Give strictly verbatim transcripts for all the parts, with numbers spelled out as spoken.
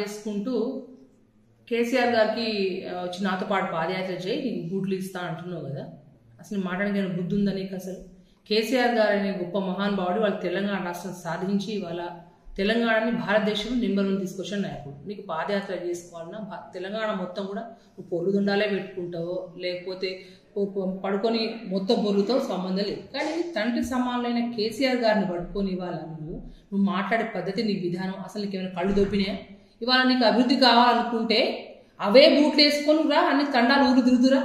చేసుకుంటూ కేసీఆర్ గారికి వచ్చి నాతో పాటు పాదయాత్ర చేయి నేను బూట్లు ఇస్తా అంటున్నావు కదా, అసలు మాట్లాడడానికి బుద్ధి ఉందా నీకు? అసలు కేసీఆర్ గారు అనే గొప్ప మహానుభావుడు వాళ్ళు తెలంగాణ రాష్ట్రం సాధించి ఇవాళ తెలంగాణని భారతదేశంలో నెంబర్ వన్ తీసుకొచ్చిన నాయకుడు. నీకు పాదయాత్ర చేసుకోవాలన్నా తెలంగాణ మొత్తం కూడా నువ్వు పొరుగుదుండాలే పెట్టుకుంటావో లేకపోతే పడుకొని మొత్తం పొరుగుతో సంబంధం లేదు. కానీ తండ్రి సమానమైన కేసీఆర్ గారిని పడుకొని ఇవాళ నువ్వు నువ్వు మాట్లాడే పద్ధతి నీ విధానం అసలు నీకు ఏమైనా కళ్ళు దొబ్బినా? ఇవాళ నీకు అభివృద్ధి కావాలనుకుంటే అవే బూట్లు వేసుకొని రా, అన్ని తండాలు ఊరు తిరుగుతురా.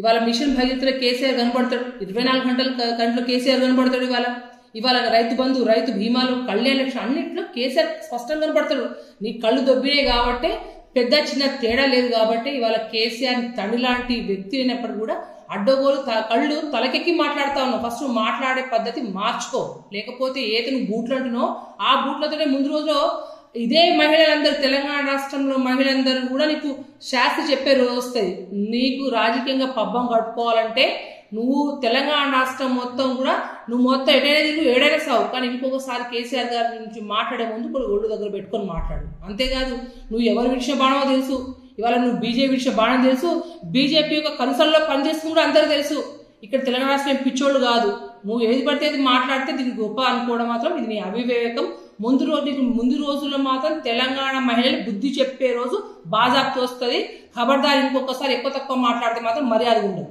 ఇవాళ మిషన్ భగీరథలో కేసీఆర్ కనపడతాడు, ఇరవై నాలుగు గంటల గంటలో కేసీఆర్ కనపడతాడు. ఇవాళ ఇవాళ రైతు బంధు, రైతు బీమాలు, కళ్యాణ లక్ష్యం అన్నింటిలో కేసీఆర్ స్పష్టంగా కనపడతాడు. నీ కళ్ళు దొబ్బినే కాబట్టి పెద్ద చిన్న తేడా లేదు కాబట్టి ఇవాళ కేసీఆర్ తండ్రి లాంటి వ్యక్తి అయినప్పుడు కూడా అడ్డగోలు కళ్ళు తలకెక్కి మాట్లాడుతా ఉన్నావు. ఫస్ట్ మాట్లాడే పద్ధతి మార్చుకో, లేకపోతే ఏదైనా బూట్లు అంటున్నావు ఆ బూట్లతోనే ముందు రోజులో ఇదే మహిళలందరూ తెలంగాణ రాష్ట్రంలో మహిళలందరూ కూడా నీకు శాస్త్ర చెప్పే రోజు వస్తుంది. నీకు రాజకీయంగా పబ్బం గడుపుకోవాలంటే నువ్వు తెలంగాణ రాష్ట్రం మొత్తం కూడా నువ్వు మొత్తం ఎటైనా తిరుగు ఏడైనా సావు. కానీ ఇంకొకసారి కేసీఆర్ గారి గురించి మాట్లాడే ముందు కూడా ఒళ్ళు దగ్గర పెట్టుకొని మాట్లాడు. అంతేకాదు నువ్వు ఎవరు విడిచిన బాణమో తెలుసు, ఇవాళ నువ్వు బీజేపీ విడిచిన బాణం తెలుసు, బీజేపీ యొక్క కన్సర్న్లో పనిచేస్తుంది కూడా అందరూ తెలుసు. ఇక్కడ తెలంగాణ రాష్ట్రం పిచ్చోళ్ళు కాదు, నువ్వు ఏది పడితే అది మాట్లాడితే దీనికి గొప్ప అనుకోవడం మాత్రం ఇది నీ అవివేకం. ముందు రోజు నీకు ముందు రోజుల్లో మాత్రం తెలంగాణ మహిళలు బుద్ధి చెప్పే రోజు బాజాబ్తో వస్తుంది. ఖబర్దారు, ఇంకొకసారి ఎక్కువ తక్కువ మాట్లాడితే మాత్రం మర్యాద ఉండదు.